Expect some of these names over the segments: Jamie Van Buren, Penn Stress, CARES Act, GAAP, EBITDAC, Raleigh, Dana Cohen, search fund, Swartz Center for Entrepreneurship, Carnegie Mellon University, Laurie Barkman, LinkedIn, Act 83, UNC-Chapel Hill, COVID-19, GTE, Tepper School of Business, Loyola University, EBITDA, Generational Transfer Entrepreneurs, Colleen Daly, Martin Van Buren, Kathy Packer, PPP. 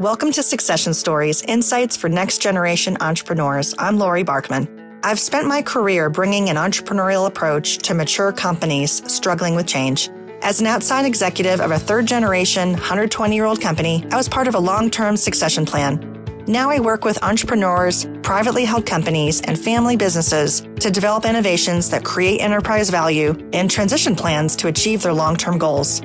Welcome to Succession Stories, Insights for Next Generation Entrepreneurs. I'm Laurie Barkman. I've spent my career bringing an entrepreneurial approach to mature companies struggling with change. As an outside executive of a third-generation, 120-year-old company, I was part of a long-term succession plan. Now I work with entrepreneurs, privately held companies, and family businesses to develop innovations that create enterprise value and transition plans to achieve their long-term goals.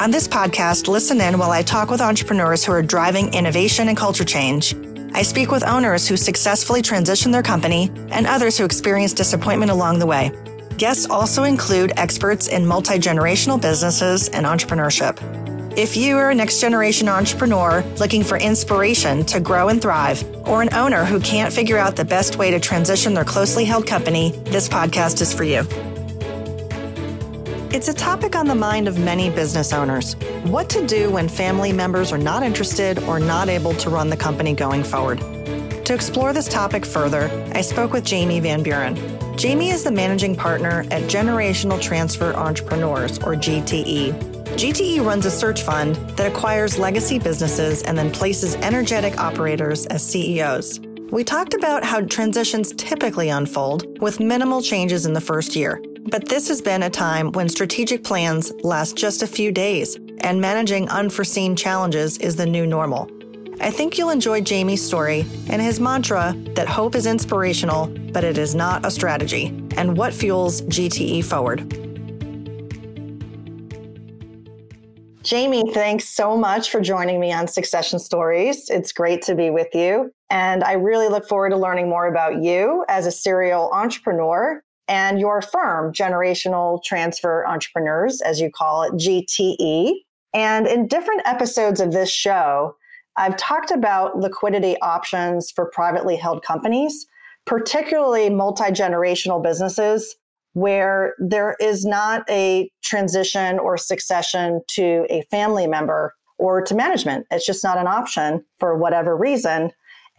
On this podcast, listen in while I talk with entrepreneurs who are driving innovation and culture change. I speak with owners who successfully transitioned their company and others who experienced disappointment along the way. Guests also include experts in multi-generational businesses and entrepreneurship. If you are a next-generation entrepreneur looking for inspiration to grow and thrive, or an owner who can't figure out the best way to transition their closely held company, this podcast is for you. It's a topic on the mind of many business owners. What to do when family members are not interested or not able to run the company going forward. To explore this topic further, I spoke with Jamie Van Buren. Jamie is the managing partner at Generational Transfer Entrepreneurs, or GTE. GTE runs a search fund that acquires legacy businesses and then places energetic operators as CEOs. We talked about how transitions typically unfold with minimal changes in the first year. But this has been a time when strategic plans last just a few days, and managing unforeseen challenges is the new normal. I think you'll enjoy Jamie's story and his mantra that hope is inspirational, but it is not a strategy, and what fuels GTE forward. Jamie, thanks so much for joining me on Succession Stories. It's great to be with you, and I really look forward to learning more about you as a serial entrepreneur and your firm, Generational Transfer Entrepreneurs, as you call it, GTE. And in different episodes of this show, I've talked about liquidity options for privately held companies, particularly multi-generational businesses, where there is not a transition or succession to a family member or to management. It's just not an option for whatever reason.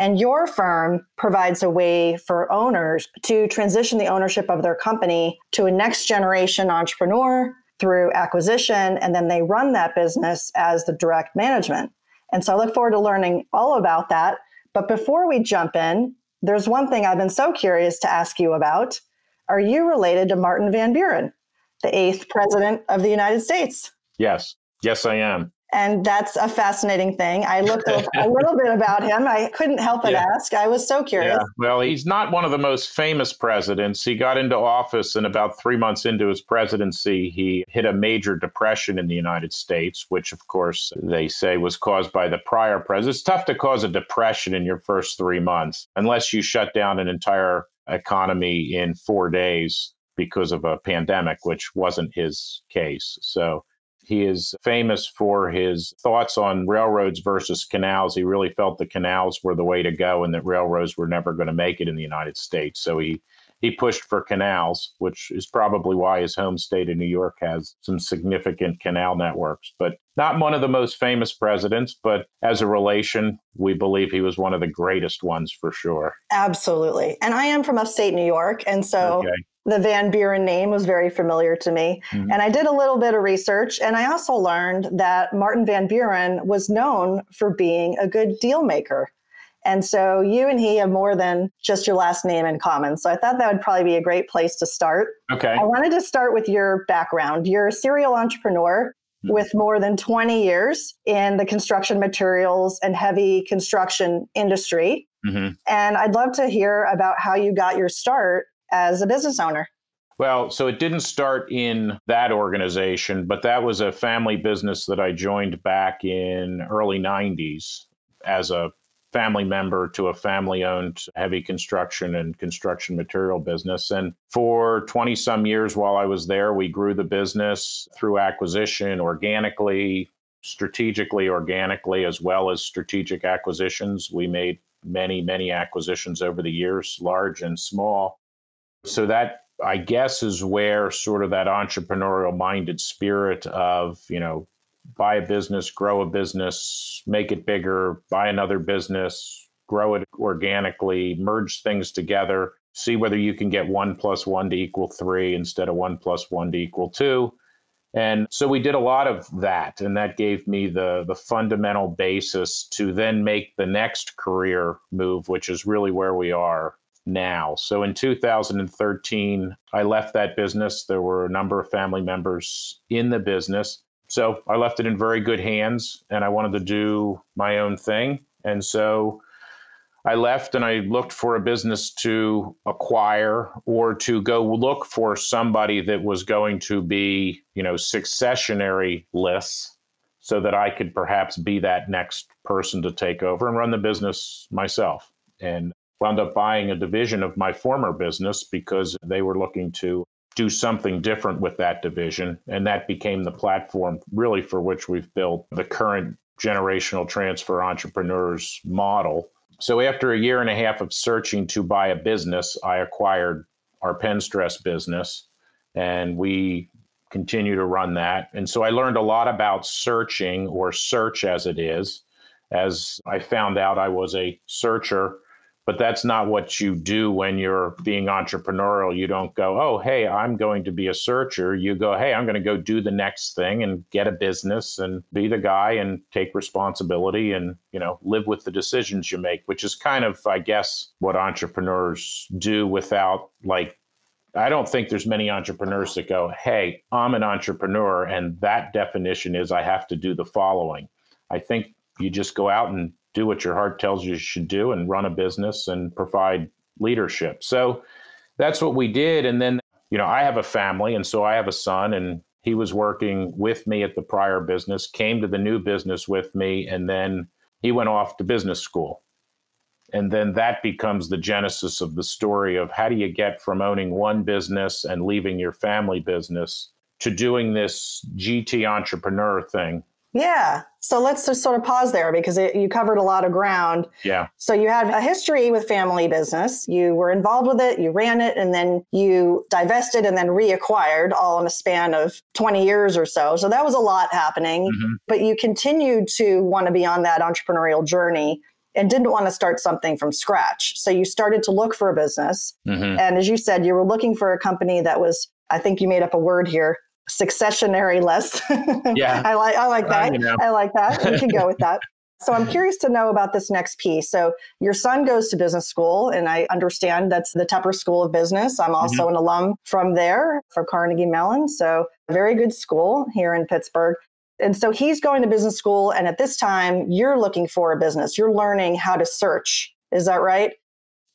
And your firm provides a way for owners to transition the ownership of their company to a next generation entrepreneur through acquisition, and then they run that business as the direct management. And so I look forward to learning all about that. But before we jump in, there's one thing I've been so curious to ask you about. Are you related to Martin Van Buren, the 8th president of the United States? Yes. Yes, I am. And that's a fascinating thing. I looked up a little bit about him. I couldn't help but ask. I was so curious. Yeah. Well, he's not one of the most famous presidents. He got into office, and about 3 months into his presidency, he hit a major depression in the United States, which, of course, they say was caused by the prior president. It's tough to cause a depression in your first 3 months unless you shut down an entire economy in 4 days because of a pandemic, which wasn't his case. So he is famous for his thoughts on railroads versus canals. He really felt the canals were the way to go and that railroads were never going to make it in the United States. So he pushed for canals, which is probably why his home state of New York has some significant canal networks. But not one of the most famous presidents, but as a relation, we believe he was one of the greatest ones for sure. Absolutely. And I am from upstate New York. And so the Van Buren name was very familiar to me. And I did a little bit of research. And I also learned that Martin Van Buren was known for being a good deal maker. And so you and he have more than just your last name in common. So I thought that would probably be a great place to start. Okay. I wanted to start with your background. You're a serial entrepreneur with more than 20 years in the construction materials and heavy construction industry. And I'd love to hear about how you got your start as a business owner. Well, so it didn't start in that organization, but that was a family business that I joined back in early 90s as a family member to a family-owned heavy construction and construction material business. And for 20-some years while I was there, we grew the business through acquisition organically, strategically, organically, as well as strategic acquisitions. We made many, many acquisitions over the years, large and small. So that, I guess, is where sort of that entrepreneurial-minded spirit of, you know, buy a business, grow a business, make it bigger, buy another business, grow it organically, merge things together, see whether you can get 1 plus 1 to equal 3 instead of 1 plus 1 to equal 2. And so we did a lot of that, and that gave me the fundamental basis to then make the next career move, which is really where we are now. So in 2013, I left that business. There were a number of family members in the business. So I left it in very good hands, and I wanted to do my own thing. And so I left and I looked for a business to acquire, or to go look for somebody that was going to be, you know, successionary-less, so that I could perhaps be that next person to take over and run the business myself. And wound up buying a division of my former business because they were looking to do something different with that division. And that became the platform really for which we've built the current Generational Transfer Entrepreneurs model. So after a year and a half of searching to buy a business, I acquired our Penn Stress business, and we continue to run that. And so I learned a lot about searching, or search as it is, as I found out I was a searcher, but that's not what you do when you're being entrepreneurial. You don't go, oh, hey, I'm going to be a searcher. You go, hey, I'm going to go do the next thing and get a business and be the guy and take responsibility and, you know, live with the decisions you make, which is kind of, I guess, what entrepreneurs do without, like, I don't think there's many entrepreneurs that go, hey, I'm an entrepreneur, and that definition is I have to do the following. I think you just go out and do what your heart tells you should do and run a business and provide leadership. So that's what we did. And then, you know, I have a family, and so I have a son, and he was working with me at the prior business, came to the new business with me, and then he went off to business school. And then that becomes the genesis of the story of how do you get from owning one business and leaving your family business to doing this GT entrepreneur thing. Yeah. So let's just sort of pause there, because you covered a lot of ground. Yeah. So you had a history with family business. You were involved with it. You ran it, and then you divested and then reacquired, all in a span of 20 years or so. So that was a lot happening, but you continued to want to be on that entrepreneurial journey and didn't want to start something from scratch. So you started to look for a business. And as you said, you were looking for a company that was, I think you made up a word here, successionary-less. Yeah. I like that. You know. I like that. We can go with that. So I'm curious to know about this next piece. So your son goes to business school, and I understand that's the Tepper School of Business. I'm also an alum from there, from Carnegie Mellon. So a very good school here in Pittsburgh. And so he's going to business school. And at this time, you're looking for a business. You're learning how to search. Is that right?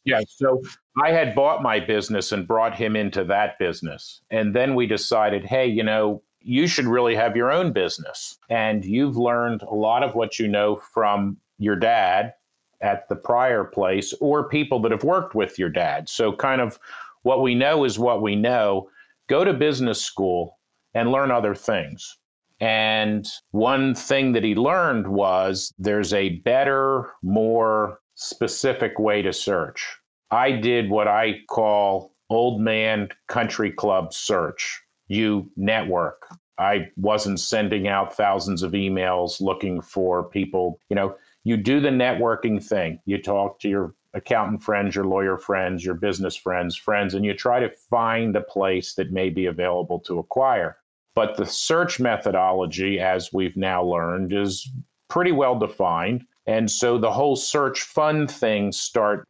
Yeah. So I had bought my business and brought him into that business. And then we decided, hey, you know, you should really have your own business. And you've learned a lot of what you know from your dad at the prior place, or people that have worked with your dad. So kind of what we know is what we know. Go to business school and learn other things. And one thing that he learned was there's a better, more specific way to search. I did what I call old man country club search. You network. I wasn't sending out thousands of emails looking for people. You know, you do the networking thing. You talk to your accountant friends, your lawyer friends, your business friends, and you try to find a place that may be available to acquire. But the search methodology, as we've now learned, is pretty well defined. And so the whole search fund thing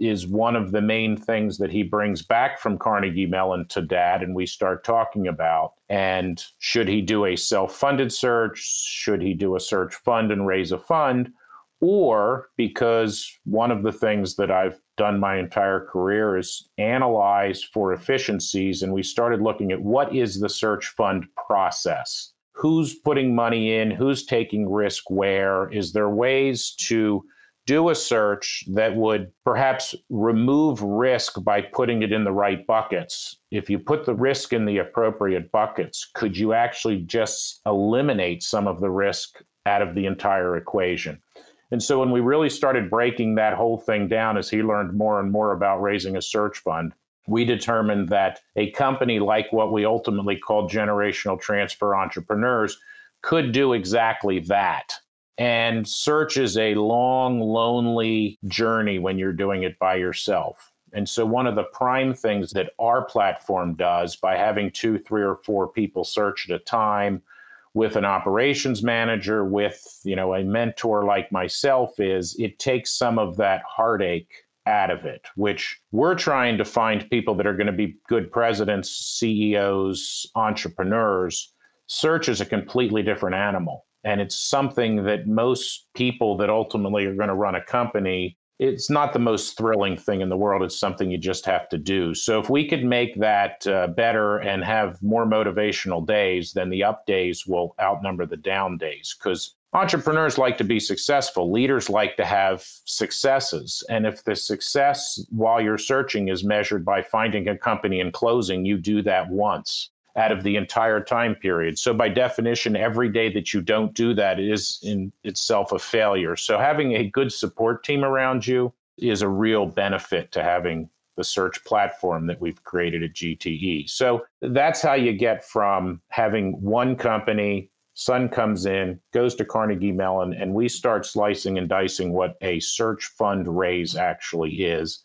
is one of the main things that he brings back from Carnegie Mellon to dad, and we start talking about. And should he do a self-funded search? Should he do a search fund and raise a fund? Or, because one of the things that I've done my entire career is analyze for efficiencies, and we started looking at what is the search fund process? Who's putting money in? Who's taking risk where? Is there ways to do a search that would perhaps remove risk by putting it in the right buckets? If you put the risk in the appropriate buckets, could you actually just eliminate some of the risk out of the entire equation? And so when we really started breaking that whole thing down, as he learned more and more about raising a search fund, we determined that a company like what we ultimately called Generational Transfer Entrepreneurs could do exactly that. And search is a long, lonely journey when you're doing it by yourself. And so one of the prime things that our platform does, by having 2, 3, or 4 people search at a time, with an operations manager, with, you know, a mentor like myself, is it takes some of that heartache out of it, which we're trying to find people that are going to be good presidents, CEOs, entrepreneurs. Search is a completely different animal. And it's something that most people that ultimately are going to run a company, it's not the most thrilling thing in the world. It's something you just have to do. So if we could make that better and have more motivational days, then the up days will outnumber the down days, because entrepreneurs like to be successful. Leaders like to have successes. And if the success while you're searching is measured by finding a company and closing, you do that once out of the entire time period. So by definition, every day that you don't do that is in itself a failure. So having a good support team around you is a real benefit to having the search platform that we've created at GTE. So that's how you get from having one company, son comes in, goes to Carnegie Mellon, and we start slicing and dicing what a search fundraise actually is.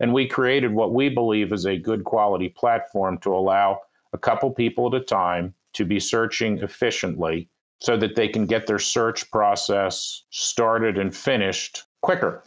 And we created what we believe is a good quality platform to allow a couple people at a time to be searching efficiently so that they can get their search process started and finished quicker.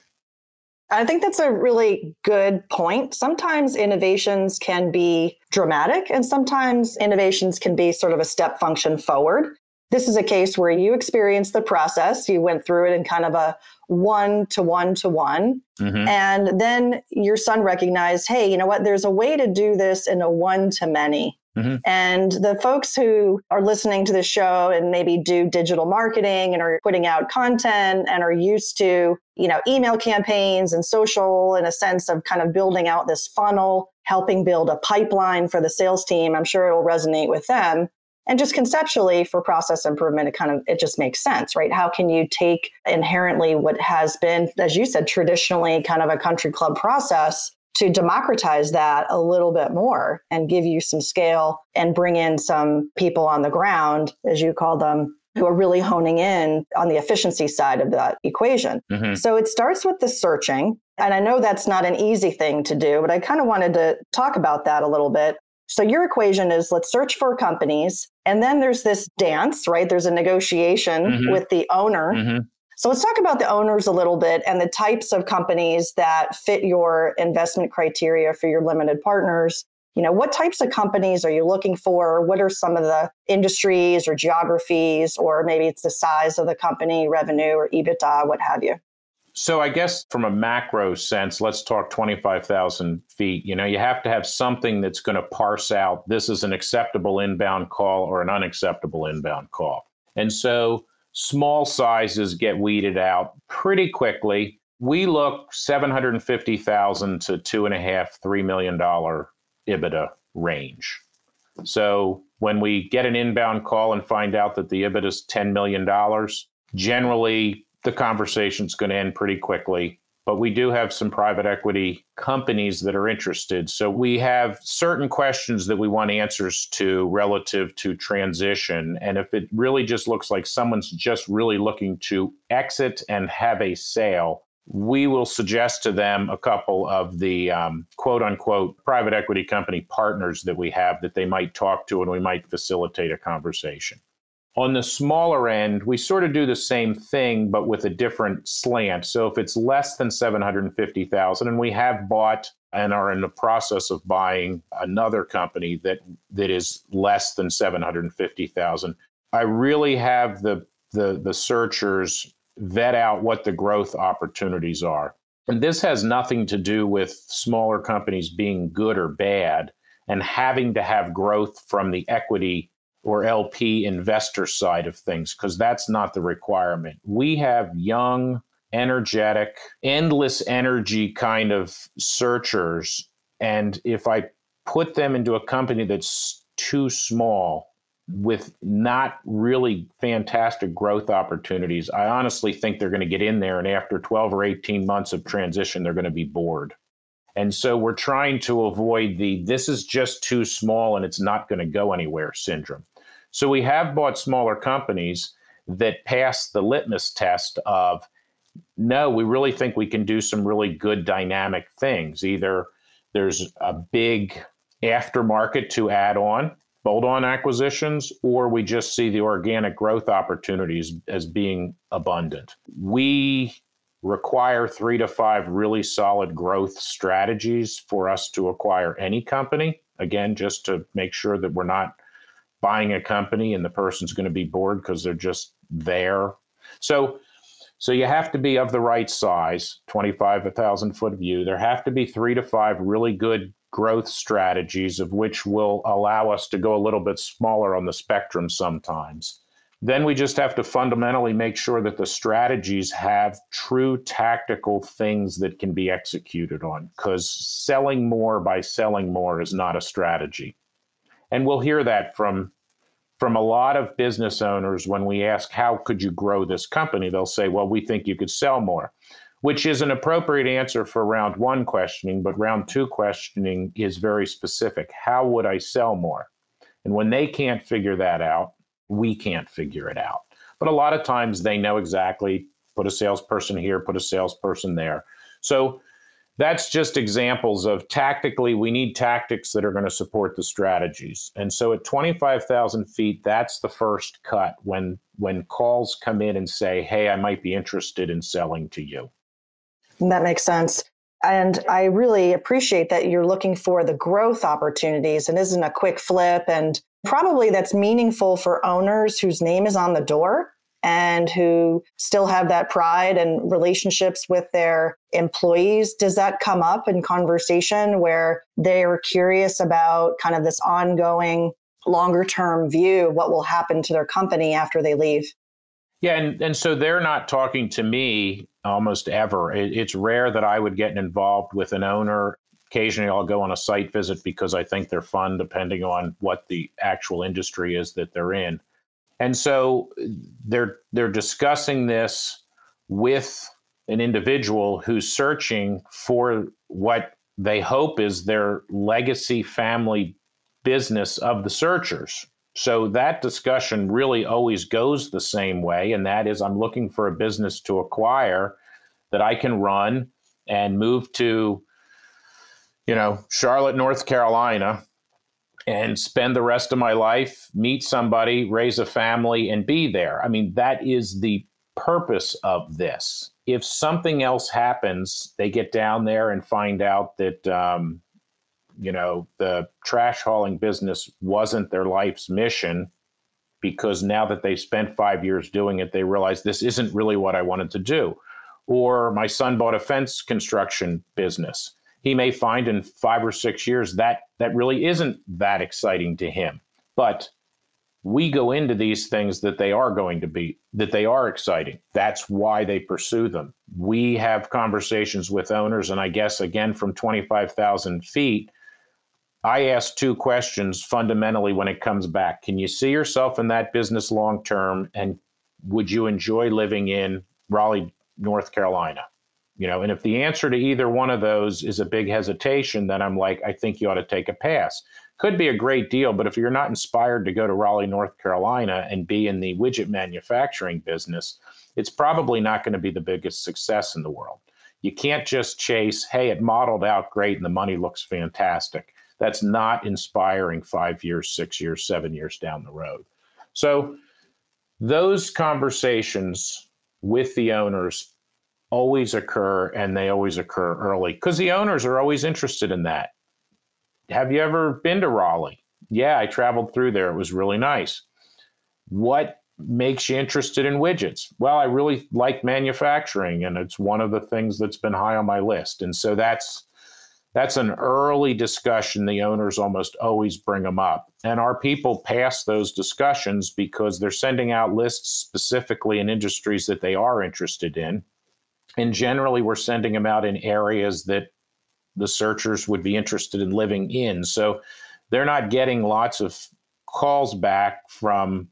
I think that's a really good point. Sometimes innovations can be dramatic, and sometimes innovations can be sort of a step function forward. This is a case where you experienced the process, you went through it in kind of a one-to-one-to-one. Mm-hmm. And then your son recognized, hey, you know what, there's a way to do this in a one-to-many. Mm-hmm. And the folks who are listening to this show and maybe do digital marketing and are putting out content and are used to, you know, email campaigns and social, in a sense of kind of building out this funnel, helping build a pipeline for the sales team, I'm sure it will resonate with them. And just conceptually for process improvement, it just makes sense, right? How can you take inherently what has been, as you said, traditionally kind of a country club process to democratize that a little bit more and give you some scale and bring in some people on the ground, as you call them, who are really honing in on the efficiency side of that equation. Mm-hmm. So it starts with the searching. And I know that's not an easy thing to do, but I kind of wanted to talk about that a little bit. So your equation is, let's search for companies. And then there's this dance, right? There's a negotiation mm-hmm. with the owner. Mm-hmm. So let's talk about the owners a little bit and the types of companies that fit your investment criteria for your limited partners. You know, what types of companies are you looking for? What are some of the industries or geographies, or maybe it's the size of the company, revenue or EBITDA, what have you? So I guess from a macro sense, let's talk 25,000 feet. You know, you have to have something that's going to parse out this is an acceptable inbound call or an unacceptable inbound call. And so small sizes get weeded out pretty quickly. We look $750,000 to $2.5, $3 million EBITDA range. So when we get an inbound call and find out that the EBITDA is $10 million, generally, the conversation's going to end pretty quickly, but we do have some private equity companies that are interested. So we have certain questions that we want answers to relative to transition. And if it really just looks like someone's just really looking to exit and have a sale, we will suggest to them a couple of the quote unquote private equity company partners that we have that they might talk to, and we might facilitate a conversation. On the smaller end, we sort of do the same thing, but with a different slant. So if it's less than $750,000, and we have bought and are in the process of buying another company that is less than $750,000, I really have the searchers vet out what the growth opportunities are. And this has nothing to do with smaller companies being good or bad and having to have growth from the equity or LP investor side of things, because that's not the requirement. We have young, energetic, endless energy kind of searchers. And if I put them into a company that's too small with not really fantastic growth opportunities, I honestly think they're going to get in there, and after 12 or 18 months of transition, they're going to be bored. And so we're trying to avoid the, this is just too small and it's not going to go anywhere syndrome. So we have bought smaller companies that pass the litmus test of, no, we really think we can do some really good dynamic things. Either there's a big aftermarket to add on, bolt-on acquisitions, or we just see the organic growth opportunities as being abundant. We require 3 to 5 really solid growth strategies for us to acquire any company. Again, just to make sure that we're not buying a company and the person's going to be bored because they're just there. So you have to be of the right size, 25,000-foot view. There have to be 3 to 5 really good growth strategies, of which will allow us to go a little bit smaller on the spectrum sometimes. Then we just have to fundamentally make sure that the strategies have true tactical things that can be executed on, because selling more by selling more is not a strategy. And we'll hear that from a lot of business owners when we ask, how could you grow this company? They'll say, well, we think you could sell more, which is an appropriate answer for round 1 questioning, but round 2 questioning is very specific. How would I sell more? And when they can't figure that out, we can't figure it out. But a lot of times they know exactly, put a salesperson here, put a salesperson there. So that's just examples of tactically, we need tactics that are going to support the strategies. And so at 25,000 feet, that's the first cut when calls come in and say, hey, I might be interested in selling to you. That makes sense. And I really appreciate that you're looking for the growth opportunities and isn't a quick flip. And probably that's meaningful for owners whose name is on the door and who still have that pride and relationships with their employees. Does that come up in conversation where they are curious about kind of this ongoing longer term view of what will happen to their company after they leave? Yeah. And so they're not talking to me almost ever. It's rare that I would get involved with an owner. Occasionally, I'll go on a site visit because I think they're fun, depending on what the actual industry is that they're in. And so they're discussing this with an individual who's searching for what they hope is their legacy family business of the searchers. So that discussion really always goes the same way. And that is, I'm looking for a business to acquire that I can run and move to, you know, Charlotte, North Carolina, and spend the rest of my life, meet somebody, raise a family, and be there. I mean, that is the purpose of this. If something else happens, they get down there and find out that, you know, the trash hauling business wasn't their life's mission, because now that they spent 5 years doing it, they realize this isn't really what I wanted to do. Or my son bought a fence construction business. He may find in 5 or 6 years that really isn't that exciting to him. But we go into these things that they are exciting. That's why they pursue them. We have conversations with owners. And I guess, again, from 25,000 feet, I ask 2 questions fundamentally when it comes back. Can you see yourself in that business long term? And would you enjoy living in Raleigh, North Carolina? You know, and if the answer to either one of those is a big hesitation, then I'm like, I think you ought to take a pass. Could be a great deal, but if you're not inspired to go to Raleigh, North Carolina and be in the widget manufacturing business, it's probably not going to be the biggest success in the world. You can't just chase, hey, it modeled out great and the money looks fantastic. That's not inspiring 5 years, 6 years, 7 years down the road. So those conversations with the owners always occur, and they always occur early because the owners are always interested in that. Have you ever been to Raleigh? Yeah, I traveled through there. It was really nice. What makes you interested in widgets? Well, I really like manufacturing, and it's one of the things that's been high on my list. And so that's an early discussion. The owners almost always bring them up. And our people pass those discussions because they're sending out lists specifically in industries that they are interested in. And generally, we're sending them out in areas that the searchers would be interested in living in. So they're not getting lots of calls back from,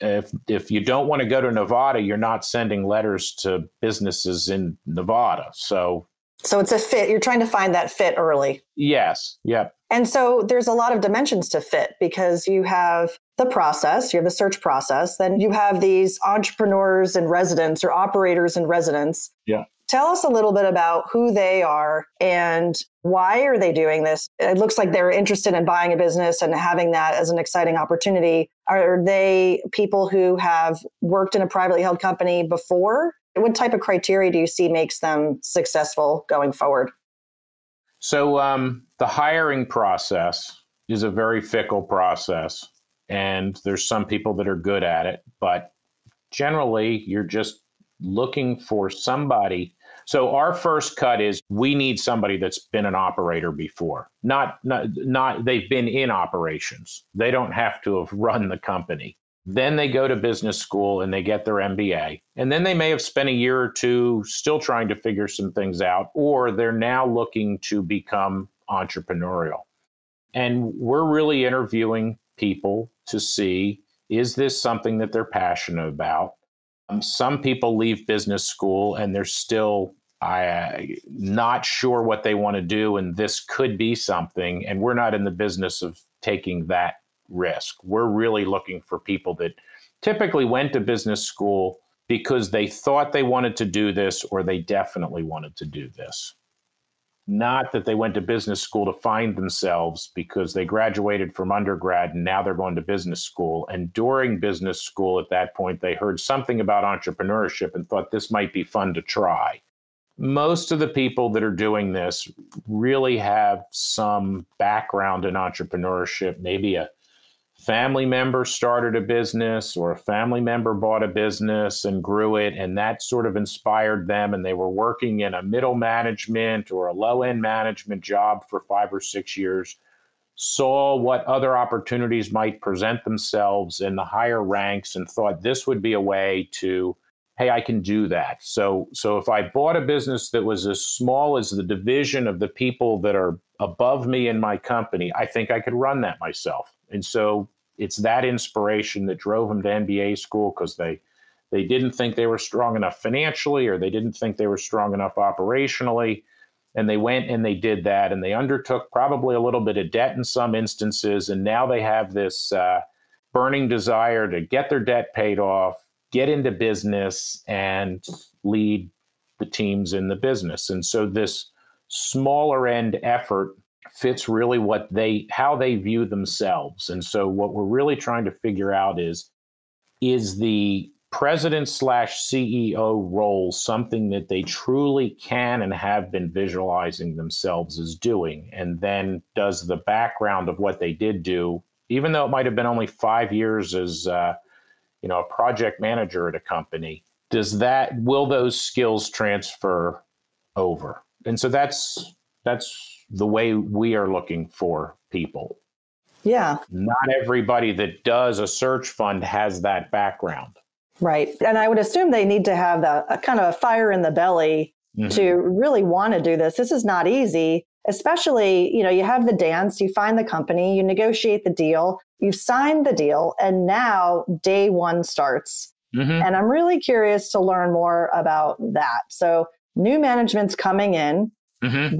if you don't want to go to Nevada, you're not sending letters to businesses in Nevada. So it's a fit. You're trying to find that fit early. Yes. Yep. And so there's a lot of dimensions to fit, because you have the process, you have the search process, then you have these entrepreneurs in residence or operators in residence. Yeah. Tell us a little bit about who they are and why are they doing this? It looks like they're interested in buying a business and having that as an exciting opportunity. Are they people who have worked in a privately held company before? What type of criteria do you see makes them successful going forward? So the hiring process is a very fickle process. And there's some people that are good at it, but generally you're just looking for somebody. So our first cut is we need somebody that's been an operator before. Not they've been in operations. They don't have to have run the company. Then they go to business school and they get their MBA. And then they may have spent a year or two still trying to figure some things out, or they're now looking to become entrepreneurial. And we're really interviewing people to see, is this something that they're passionate about? Some people leave business school and they're still not sure what they want to do, and this could be something, and we're not in the business of taking that risk. We're really looking for people that typically went to business school because they thought they wanted to do this, or they definitely wanted to do this. Not that they went to business school to find themselves because they graduated from undergrad and now they're going to business school. And during business school at that point, they heard something about entrepreneurship and thought this might be fun to try. Most of the people that are doing this really have some background in entrepreneurship. Maybe a family member started a business, or a family member bought a business and grew it, and that sort of inspired them, and they were working in a middle management or a low-end management job for 5 or 6 years, saw what other opportunities might present themselves in the higher ranks and thought this would be a way to, hey, I can do that. So if I bought a business that was as small as the division of the people that are above me in my company, I think I could run that myself. And so it's that inspiration that drove them to MBA school, because they didn't think they were strong enough financially, or they didn't think they were strong enough operationally. And they went and they did that, and they undertook probably a little bit of debt in some instances. And now they have this burning desire to get their debt paid off, get into business, and lead the teams in the business. And so this smaller end effort fits really how they view themselves. And so what we're really trying to figure out is the president/CEO role something that they truly can and have been visualizing themselves as doing? And then does the background of what they did do, even though it might have been only 5 years as a project manager at a company, will those skills transfer over? And so that's the way we are looking for people. Yeah. Not everybody that does a search fund has that background. Right. And I would assume they need to have a kind of a fire in the belly to really want to do this. This is not easy, especially, you have the dance, you find the company, you negotiate the deal, you sign the deal, and now day one starts. And I'm really curious to learn more about that. So new management's coming in.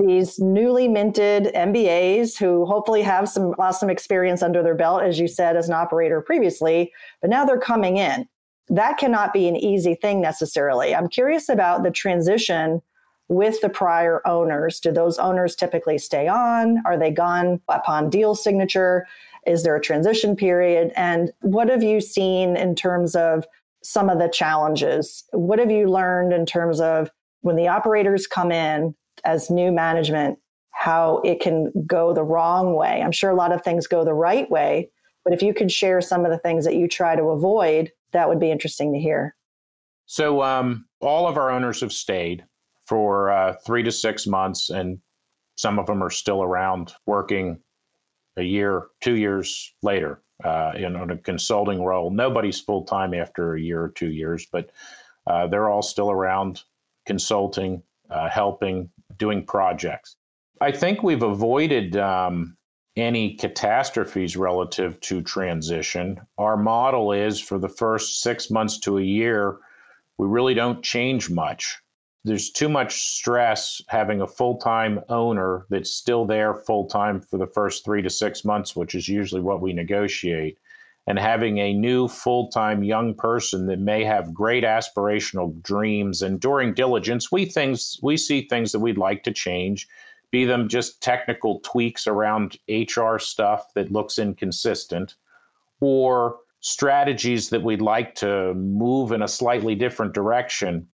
These newly minted MBAs who hopefully have some awesome experience under their belt, as you said, as an operator previously, but now they're coming in. That cannot be an easy thing necessarily. I'm curious about the transition with the prior owners. Do those owners typically stay on? Are they gone upon deal signature? Is there a transition period? And what have you seen in terms of some of the challenges? What have you learned in terms of when the operators come in as new management, how it can go the wrong way? I'm sure a lot of things go the right way, but if you could share some of the things that you try to avoid, that would be interesting to hear. So all of our owners have stayed for 3 to 6 months, and some of them are still around working a year, 2 years later in a consulting role. Nobody's full-time after a year or 2 years, but they're all still around consulting, helping, doing projects. I think we've avoided any catastrophes relative to transition. Our model is for the first 6 months to a year, we really don't change much. There's too much stress having a full-time owner that's still there full-time for the first 3 to 6 months, which is usually what we negotiate. and having a new full-time young person that may have great aspirational dreams. And during diligence, we see things that we'd like to change, be them just technical tweaks around HR stuff that looks inconsistent, or strategies that we'd like to move in a slightly different direction.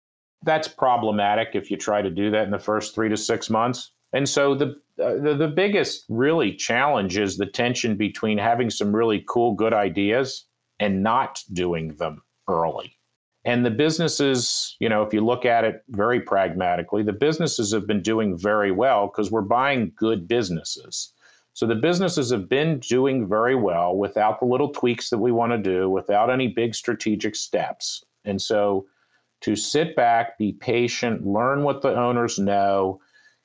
That's problematic if you try to do that in the first 3 to 6 months. And so the biggest really challenge is the tension between having some really cool, good ideas and not doing them early. And the businesses, you know, if you look at it very pragmatically, the businesses have been doing very well because we're buying good businesses. So the businesses have been doing very well without the little tweaks that we want to do, without any big strategic steps. And so to sit back, be patient, learn what the owners know,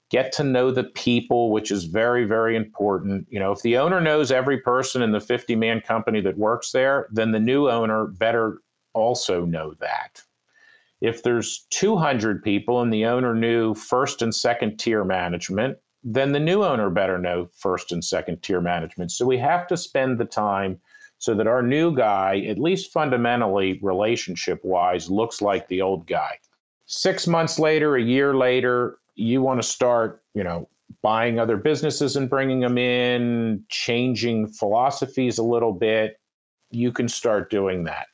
get to know the people, which is very, very important. You know, if the owner knows every person in the 50-man company that works there, then the new owner better also know that. If there's 200 people and the owner knew first and second tier management, then the new owner better know first and second tier management. So we have to spend the time so that our new guy, at least fundamentally relationship-wise, looks like the old guy. 6 months later, a year later, you want to start, you know, buying other businesses and bringing them in, changing philosophies a little bit. You can start doing that.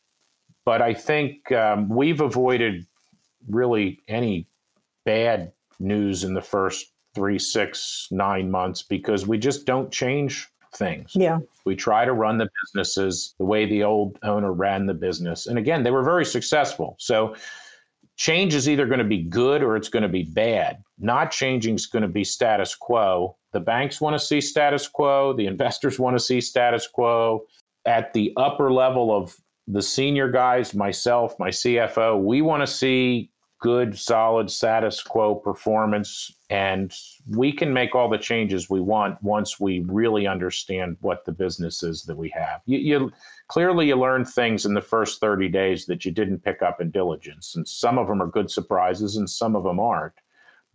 But I think we've avoided really any bad news in the first 3, 6, 9 months because we just don't change things. Yeah. We try to run the businesses the way the old owner ran the business. And again, they were very successful. So change is either going to be good or it's going to be bad. Not changing is going to be status quo. The banks want to see status quo. The investors want to see status quo. At the upper level of the senior guys, myself, my CFO, we want to see good, solid status quo performance. And we can make all the changes we want once we really understand what the business is that we have. You learn things in the first 30 days that you didn't pick up in diligence. And some of them are good surprises and some of them aren't.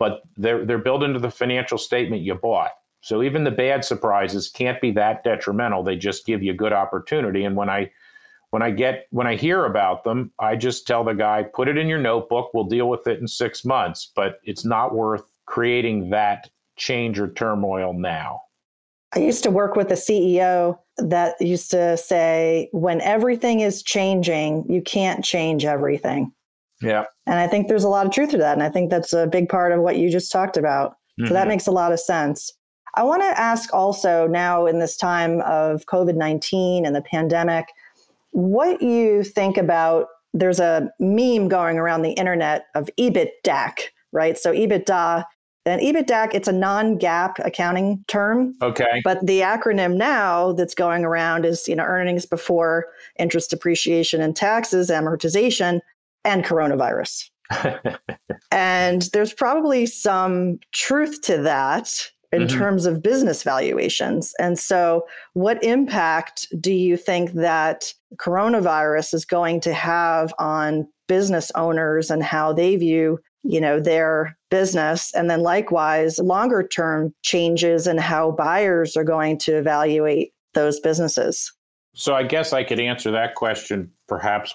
But they're built into the financial statement you bought. So even the bad surprises can't be that detrimental. They just give you good opportunity. And when I hear about them, I just tell the guy, put it in your notebook, we'll deal with it in 6 months, but it's not worth creating that change or turmoil now. I used to work with a CEO that used to say, when everything is changing, you can't change everything. Yeah. And I think there's a lot of truth to that. And I think that's a big part of what you just talked about. Mm-hmm. So that makes a lot of sense. I want to ask also now in this time of COVID-19 and the pandemic, what you think about, there's a meme going around the internet of EBITDAC, right? So EBITDA, and EBITDAC, it's a non-GAAP accounting term. Okay. But the acronym now that's going around is, you know, earnings before interest, depreciation, and taxes, amortization, and coronavirus. And there's probably some truth to that in mm-hmm. terms of business valuations. And so what impact do you think that coronavirus is going to have on business owners and how they view, you know, their business? And then likewise, longer term changes in how buyers are going to evaluate those businesses. So I guess I could answer that question perhaps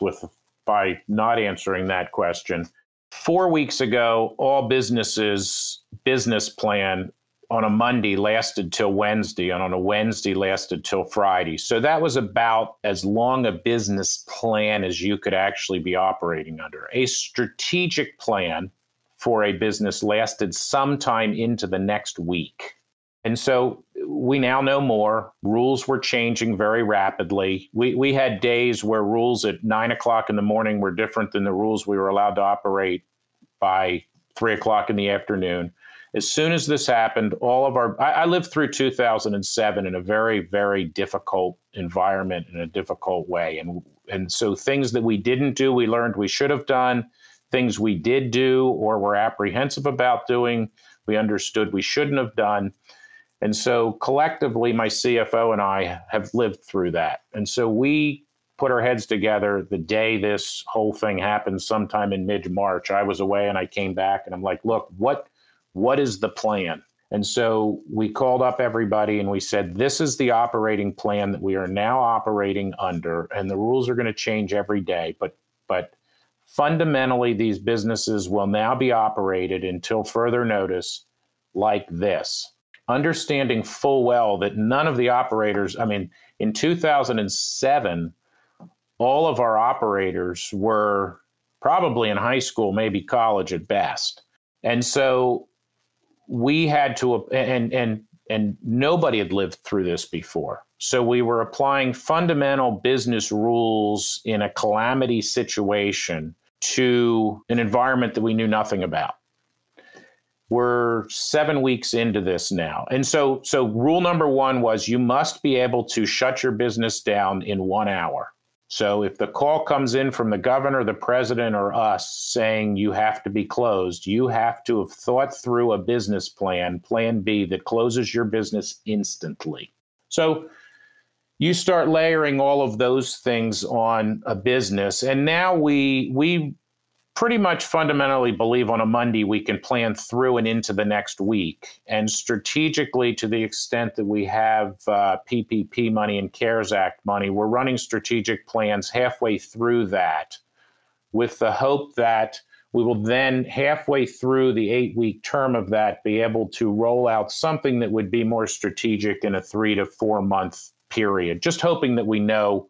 by not answering that question. 4 weeks ago, all businesses' business plan on a Monday lasted till Wednesday, and on a Wednesday lasted till Friday. So that was about as long a business plan as you could actually be operating under. A strategic plan for a business lasted sometime into the next week. And so we now know more. Rules were changing very rapidly. We had days where rules at 9 o'clock in the morning were different than the rules we were allowed to operate by 3 o'clock in the afternoon. As soon as this happened, I lived through 2007 in a very, very difficult environment in a difficult way. And so things that we didn't do, we learned we should have done. Things we did do or were apprehensive about doing, we understood we shouldn't have done. And so collectively, my CFO and I have lived through that. And so we put our heads together the day this whole thing happened, sometime in mid-March. I was away and I came back and I'm like, look, what is the plan? And so we called up everybody and we said, this is the operating plan that we are now operating under, and the rules are going to change every day. But fundamentally, these businesses will now be operated until further notice like this, understanding full well that none of the operators, I mean, in 2007, all of our operators were probably in high school, maybe college at best. And so we had to, and nobody had lived through this before. So we were applying fundamental business rules in a calamity situation to an environment that we knew nothing about. We're 7 weeks into this now. And so rule number one was you must be able to shut your business down in 1 hour. So if the call comes in from the governor, the president, or us saying you have to be closed, you have to have thought through a business plan, plan B, that closes your business instantly. So you start layering all of those things on a business. And now we pretty much fundamentally believe on a Monday we can plan through and into the next week. And strategically, to the extent that we have PPP money and CARES Act money, we're running strategic plans halfway through that with the hope that we will then, halfway through the 8-week term of that, be able to roll out something that would be more strategic in a 3 to 4 month period, just hoping that we know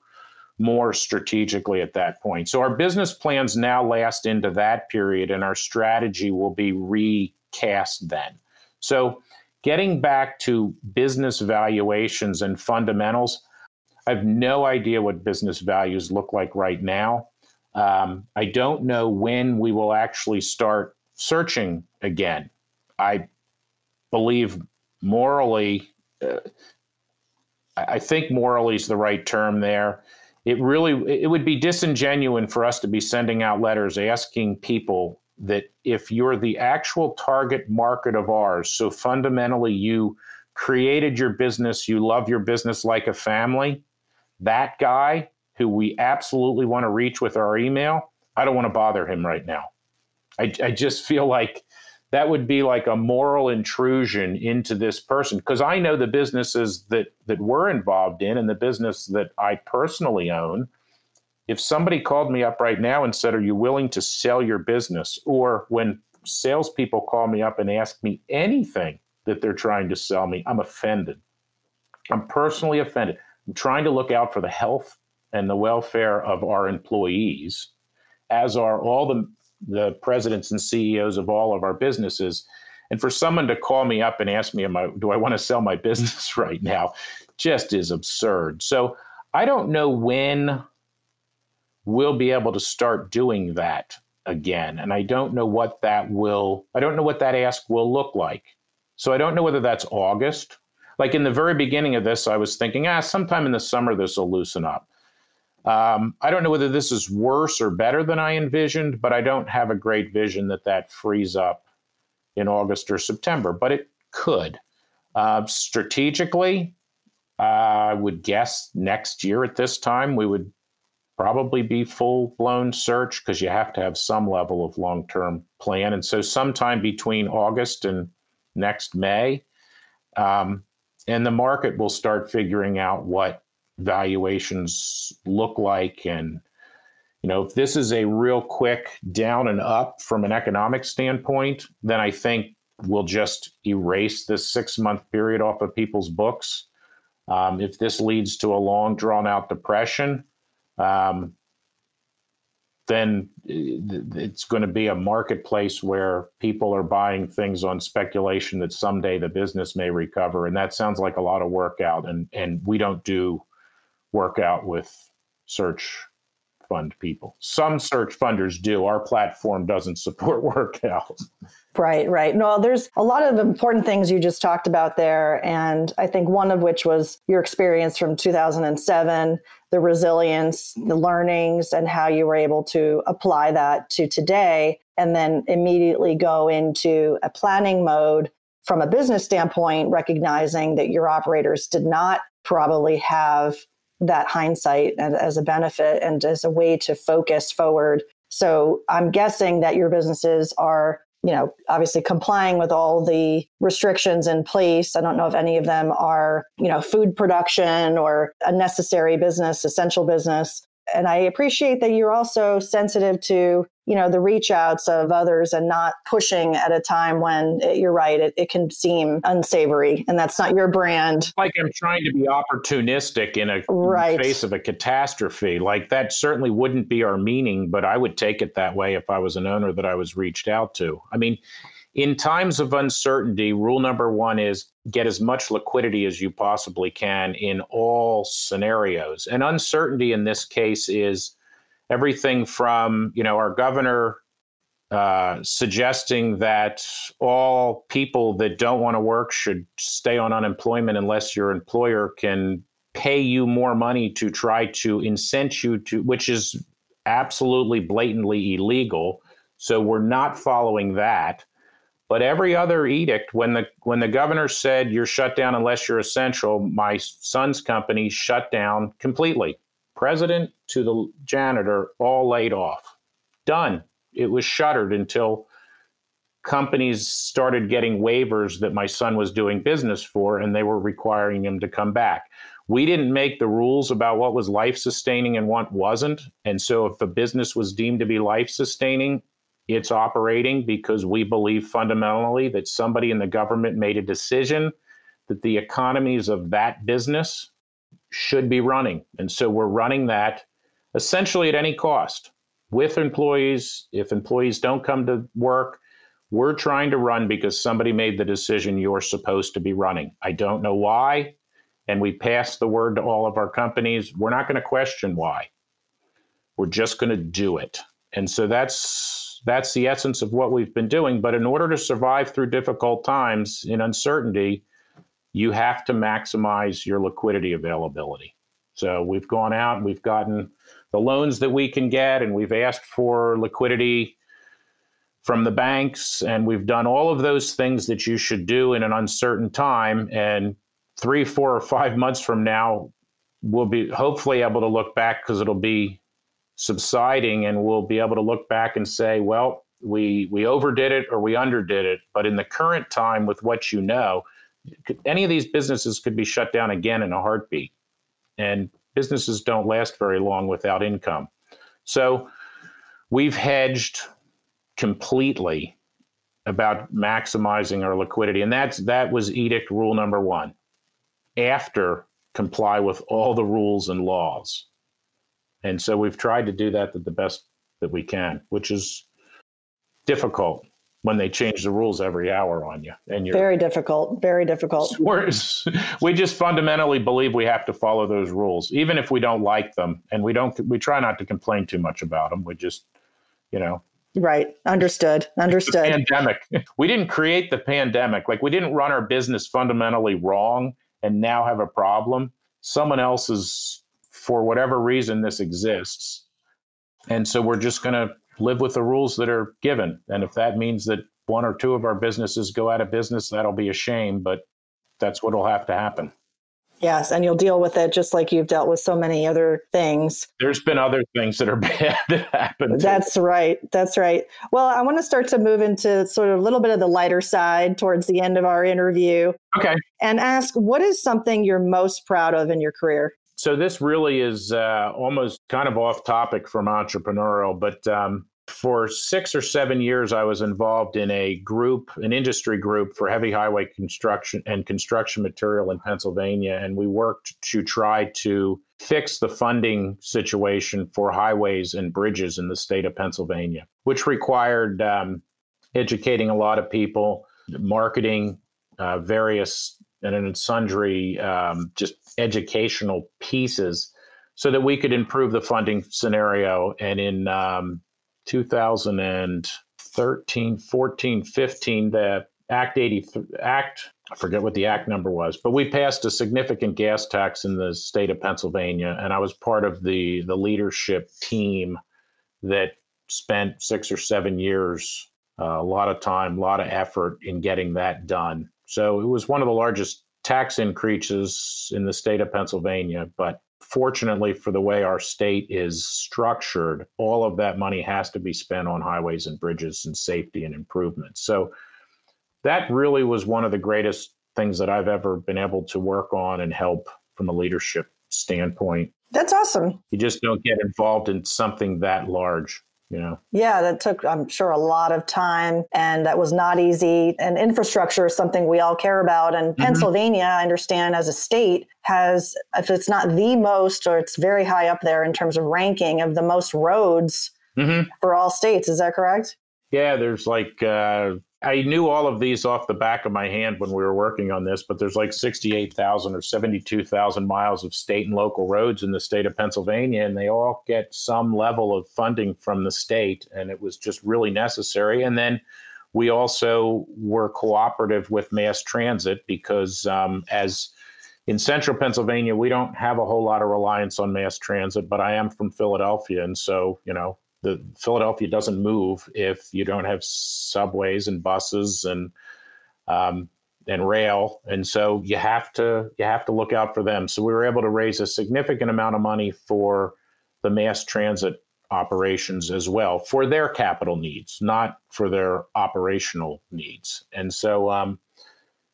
more strategically at that point. So our business plans now last into that period, and our strategy will be recast then. So getting back to business valuations and fundamentals, I have no idea what business values look like right now. I don't know when we will actually start searching again. I believe morally, I think morally is the right term there. It would be disingenuous for us to be sending out letters asking people that if you're the actual target market of ours, so fundamentally you created your business, you love your business like a family, that guy who we absolutely want to reach with our email, I don't want to bother him right now. I just feel like that would be like a moral intrusion into this person, because I know the businesses that we're involved in and the business that I personally own. If somebody called me up right now and said, are you willing to sell your business? Or when salespeople call me up and ask me anything that they're trying to sell me, I'm offended. I'm personally offended. I'm trying to look out for the health and the welfare of our employees, as are all the presidents and CEOs of all of our businesses. And for someone to call me up and ask me, do I want to sell my business right now, just is absurd. So I don't know when we'll be able to start doing that again. And I don't know what that ask will look like. So I don't know whether that's August. Like in the very beginning of this, I was thinking, sometime in the summer, this will loosen up. I don't know whether this is worse or better than I envisioned, but I don't have a great vision that frees up in August or September, but it could. Strategically, I would guess next year at this time, we would probably be full-blown search, because you have to have some level of long-term plan. And so sometime between August and next May, and the market will start figuring out what valuations look like. And, if this is a real quick down and up from an economic standpoint, then I think we'll just erase this 6-month period off of people's books. If this leads to a long drawn out depression, then it's going to be a marketplace where people are buying things on speculation that someday the business may recover. And that sounds like a lot of workout, and we don't do workout with search fund people. Some search funders do. Our platform doesn't support workout. Right. No, there's a lot of important things you just talked about there. And I think one of which was your experience from 2007, the resilience, the learnings, and how you were able to apply that to today, and then immediately go into a planning mode from a business standpoint, recognizing that your operators did not probably have that hindsight as a benefit and as a way to focus forward. So I'm guessing that your businesses are you know, obviously complying with all the restrictions in place. I don't know if any of them are, you know, food production or a necessary business, essential business. And I appreciate that you're also sensitive to, you know, the reach outs of others and not pushing at a time when, you're right, it can seem unsavory and that's not your brand. Like I'm trying to be opportunistic in the face of a catastrophe. Like that certainly wouldn't be our meaning, but I would take it that way if I was an owner that I was reached out to. I mean, in times of uncertainty, rule number one is get as much liquidity as you possibly can in all scenarios. And uncertainty in this case is everything from, you know, our governor suggesting that all people that don't want to work should stay on unemployment unless your employer can pay you more money to try to incent you to, which is absolutely blatantly illegal. So we're not following that. But every other edict, when the governor said you're shut down unless you're essential, my son's company shut down completely. President to the janitor, all laid off. Done. It was shuttered until companies started getting waivers that my son was doing business for, and they were requiring him to come back. We didn't make the rules about what was life-sustaining and what wasn't. And so if the business was deemed to be life-sustaining, it's operating because we believe fundamentally that somebody in the government made a decision that the economies of that business should be running. And so we're running that essentially at any cost with employees. If employees don't come to work, we're trying to run because somebody made the decision you're supposed to be running. I don't know why. And we pass the word to all of our companies. We're not going to question why. We're just going to do it. And so that's the essence of what we've been doing. But in order to survive through difficult times in uncertainty, you have to maximize your liquidity availability. So we've gone out and we've gotten the loans that we can get, and we've asked for liquidity from the banks, and we've done all of those things that you should do in an uncertain time. And 3, 4, or 5 months from now, we'll be hopefully able to look back because it'll be subsiding, and we'll be able to look back and say, well, we overdid it or we underdid it. But in the current time, with what you know, any of these businesses could be shut down again in a heartbeat, and businesses don't last very long without income. So we've hedged completely about maximizing our liquidity. And that was edict rule number one. After, comply with all the rules and laws. And so we've tried to do that the best that we can, which is difficult when they change the rules every hour on you. And you're very difficult, very difficult. We just fundamentally believe we have to follow those rules, even if we don't like them. And we try not to complain too much about them. We just, you know. Right. Understood. The pandemic. We didn't create the pandemic. Like, we didn't run our business fundamentally wrong and now have a problem. Someone else is, for whatever reason, this exists. And so we're just going to live with the rules that are given. And if that means that 1 or 2 of our businesses go out of business, that'll be a shame, but that's what will have to happen. Yes. And you'll deal with it just like you've dealt with so many other things. There's been other things that are bad that happened. That's right. Well, I want to start to move into sort of a little bit of the lighter side towards the end of our interview. Okay. And ask, what is something you're most proud of in your career? So this really is almost kind of off topic from entrepreneurial, but for 6 or 7 years, I was involved in a group, an industry group for heavy highway construction and construction material in Pennsylvania. And we worked to try to fix the funding situation for highways and bridges in the state of Pennsylvania, which required educating a lot of people, marketing, various and in sundry just educational pieces so that we could improve the funding scenario. And in 2013, 14, 15, the Act 83, I forget what the act number was, but we passed a significant gas tax in the state of Pennsylvania. And I was part of the leadership team that spent 6 or 7 years, a lot of time, a lot of effort in getting that done. So it was one of the largest tax increases in the state of Pennsylvania, but fortunately for the way our state is structured, all of that money has to be spent on highways and bridges and safety and improvements. So that really was one of the greatest things that I've ever been able to work on and help from a leadership standpoint. That's awesome. You just don't get involved in something that large, you know? Yeah, that took, I'm sure, a lot of time, and that was not easy. And infrastructure is something we all care about. And Pennsylvania, I understand, as a state has, if it's not the most, or it's very high up there in terms of ranking of the most roads for all states. Is that correct? Yeah, there's like, I knew all of these off the back of my hand when we were working on this, but there's like 68,000 or 72,000 miles of state and local roads in the state of Pennsylvania, and they all get some level of funding from the state, and it was just really necessary. And then we also were cooperative with mass transit because as in central Pennsylvania, we don't have a whole lot of reliance on mass transit, but I am from Philadelphia, and so, you know, Philadelphia doesn't move if you don't have subways and buses and rail, and so you have to look out for them. So we were able to raise a significant amount of money for the mass transit operations as well, for their capital needs, not for their operational needs. And so,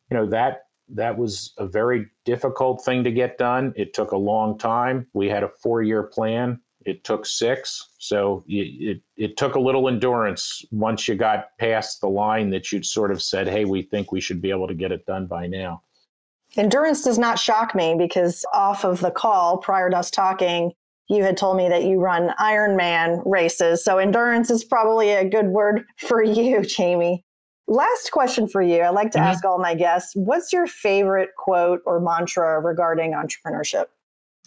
you know, that was a very difficult thing to get done. It took a long time. We had a 4-year plan. It took 6. So it took a little endurance once you got past the line that you'd sort of said, hey, we think we should be able to get it done by now. Endurance does not shock me, because off of the call prior to us talking, you had told me that you run Ironman races. So endurance is probably a good word for you, Jamie. Last question for you. I like to ask all my guests, what's your favorite quote or mantra regarding entrepreneurship?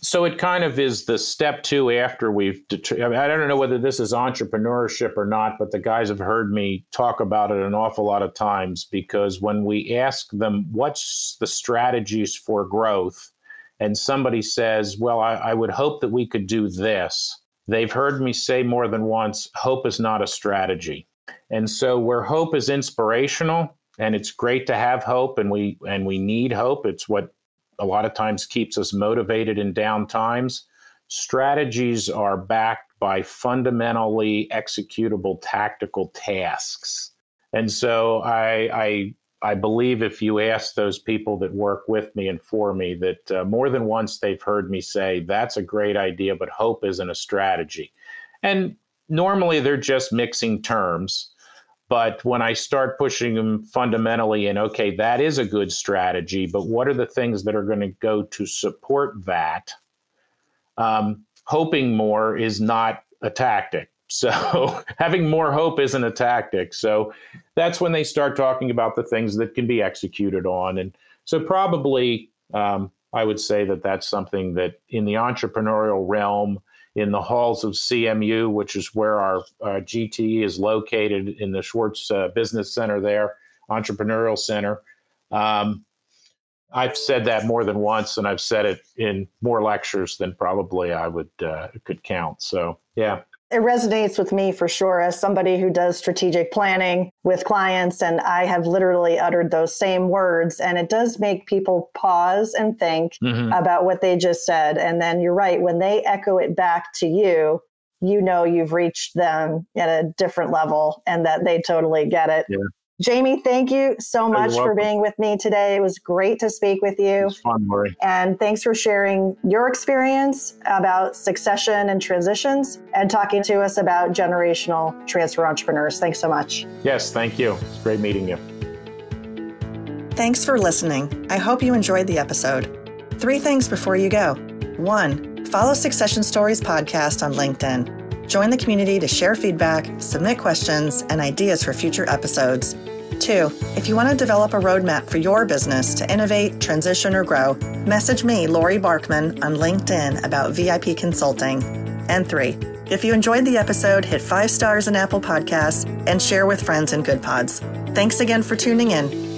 So it kind of is the step 2 after we've I don't know whether this is entrepreneurship or not, but the guys have heard me talk about it an awful lot of times, because when we ask them, what's the strategies for growth? And somebody says, well, I would hope that we could do this. They've heard me say more than once, hope is not a strategy. And so where hope is inspirational, and it's great to have hope, and we need hope, it's what a lot of times keeps us motivated in down times. Strategies are backed by fundamentally executable tactical tasks. And so I believe if you ask those people that work with me and for me that more than once they've heard me say, that's a great idea, but hope isn't a strategy. And normally they're just mixing terms. But when I start pushing them fundamentally and, okay, that is a good strategy, but what are the things that are going to go to support that? Hoping more is not a tactic. So having more hope isn't a tactic. So that's when they start talking about the things that can be executed on. And so probably I would say that that's something that in the entrepreneurial realm, in the halls of CMU, which is where our GTE is located in the Swartz Business Center there, Entrepreneurial Center. I've said that more than once, and I've said it in more lectures than probably I could count. So, yeah. It resonates with me for sure as somebody who does strategic planning with clients, and I have literally uttered those same words, and it does make people pause and think about what they just said. And then you're right, when they echo it back to you, you know you've reached them at a different level and that they totally get it. Yeah. Jamie, thank you so much for being with me today. It was great to speak with you. It was fun, Laurie. And thanks for sharing your experience about succession and transitions and talking to us about generational transfer entrepreneurs. Thanks so much. Yes, thank you. It's great meeting you. Thanks for listening. I hope you enjoyed the episode. 3 things before you go. 1, follow Succession Stories podcast on LinkedIn. Join the community to share feedback, submit questions, and ideas for future episodes. 2, if you want to develop a roadmap for your business to innovate, transition, or grow, message me, Laurie Barkman, on LinkedIn about VIP consulting. And 3, if you enjoyed the episode, hit 5 stars in Apple Podcasts and share with friends and good pods. Thanks again for tuning in.